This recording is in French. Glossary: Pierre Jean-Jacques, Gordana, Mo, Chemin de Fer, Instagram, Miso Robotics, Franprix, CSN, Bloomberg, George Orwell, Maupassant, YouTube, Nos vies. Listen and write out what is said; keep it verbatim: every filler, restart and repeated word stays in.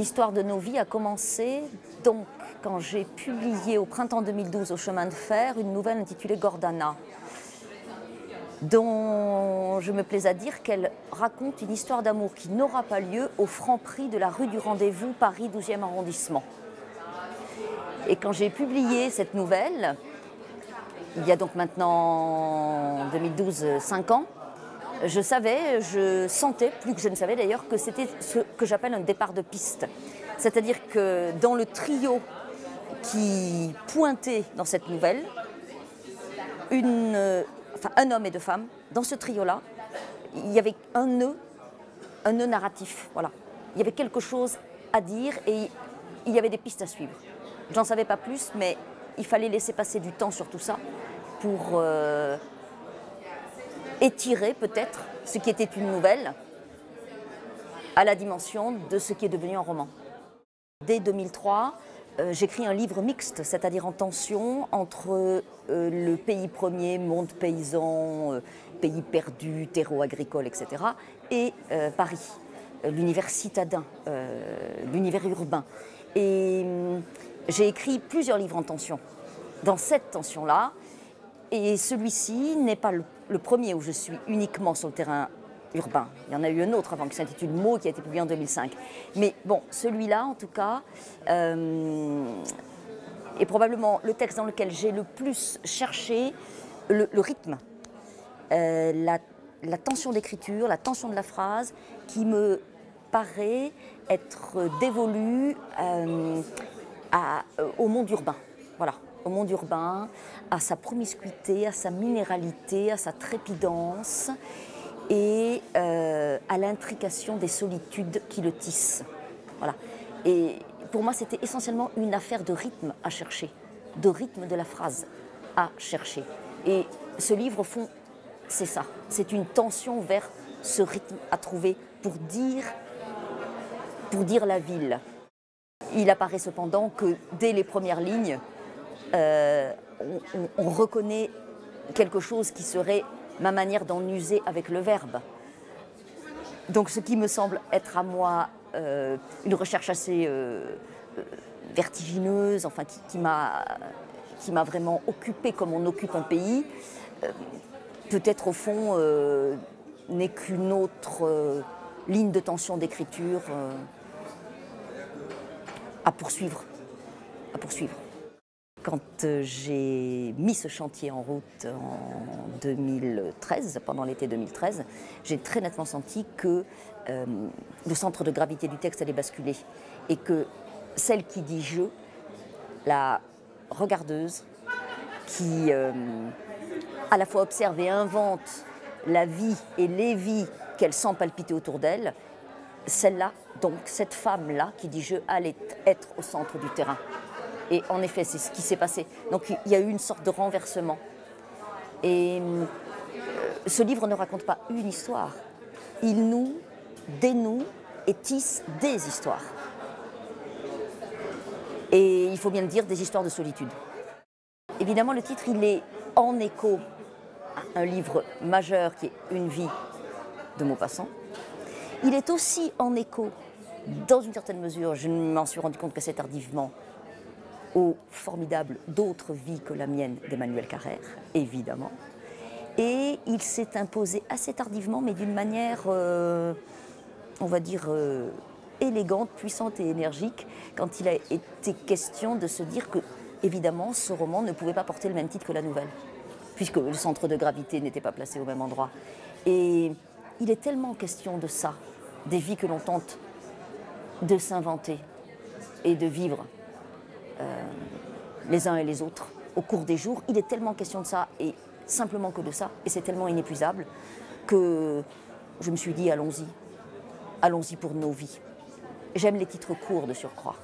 l'histoire de nos vies a commencé donc quand j'ai publié au printemps deux mille douze au Chemin de Fer une nouvelle intitulée Gordana, dont je me plais à dire qu'elle raconte une histoire d'amour qui n'aura pas lieu au Franprix de la rue du Rendez-vous, Paris douzième arrondissement. Et quand j'ai publié cette nouvelle, il y a donc maintenant, deux mille douze, cinq ans, je savais, je sentais, plus que je ne savais d'ailleurs, que c'était ce que j'appelle un départ de piste. C'est-à-dire que dans le trio qui pointait dans cette nouvelle, une... Enfin, un homme et deux femmes, dans ce trio-là, il y avait un nœud, un nœud narratif, voilà. Il y avait quelque chose à dire et il y avait des pistes à suivre. J'en savais pas plus, mais il fallait laisser passer du temps sur tout ça pour euh, étirer peut-être ce qui était une nouvelle à la dimension de ce qui est devenu un roman. Dès deux mille trois, Euh, j'écris un livre mixte, c'est-à-dire en tension entre euh, le pays premier, monde paysan, euh, pays perdu, terreau agricole, et cetera, et euh, Paris, euh, l'univers citadin, euh, l'univers urbain. Et euh, j'ai écrit plusieurs livres en tension, dans cette tension-là, et celui-ci n'est pas le, le premier où je suis uniquement sur le terrain urbain. Il y en a eu un autre avant qui s'intitule Mo, qui a été publié en deux mille cinq. Mais bon, celui-là, en tout cas, euh, est probablement le texte dans lequel j'ai le plus cherché le, le rythme, euh, la, la tension d'écriture, la tension de la phrase, qui me paraît être dévolue euh, à, au monde urbain. Voilà, au monde urbain, à sa promiscuité, à sa minéralité, à sa trépidance, et euh, à l'intrication des solitudes qui le tissent. Voilà. Et pour moi, c'était essentiellement une affaire de rythme à chercher, de rythme de la phrase à chercher. Et ce livre, au fond, c'est ça. C'est une tension vers ce rythme à trouver pour dire, pour dire la ville. Il apparaît cependant que dès les premières lignes, euh, on, on, on reconnaît quelque chose qui serait ma manière d'en user avec le verbe. Donc ce qui me semble être à moi euh, une recherche assez euh, vertigineuse, enfin qui, qui m'a vraiment occupée comme on occupe un pays, euh, peut-être au fond euh, n'est qu'une autre euh, ligne de tension d'écriture euh, à poursuivre, à poursuivre. Quand j'ai mis ce chantier en route en deux mille treize, pendant l'été deux mille treize, j'ai très nettement senti que euh, le centre de gravité du texte allait basculer et que celle qui dit « je », la regardeuse, qui euh, à la fois observe et invente la vie et les vies qu'elle sent palpiter autour d'elle, celle-là, donc cette femme-là qui dit « je », allait être au centre du terrain. Et en effet, c'est ce qui s'est passé. Donc il y a eu une sorte de renversement. Et euh, ce livre ne raconte pas une histoire. Il nous dénoue et tisse des histoires. Et il faut bien le dire, des histoires de solitude. Évidemment, le titre, il est en écho à un livre majeur qui est Une vie de Maupassant. Il est aussi en écho, dans une certaine mesure, je m'en suis rendu compte que c'est tardivement, au formidable D'autres vies que la mienne d'Emmanuel Carrère, évidemment. Et il s'est imposé assez tardivement, mais d'une manière, euh, on va dire, euh, élégante, puissante et énergique, quand il a été question de se dire que, évidemment, ce roman ne pouvait pas porter le même titre que la nouvelle, puisque le centre de gravité n'était pas placé au même endroit. Et il est tellement question de ça, des vies que l'on tente de s'inventer et de vivre, Euh, les uns et les autres, au cours des jours. Il est tellement question de ça, et simplement que de ça, et c'est tellement inépuisable, que je me suis dit, allons-y, allons-y pour nos vies. J'aime les titres courts de surcroît.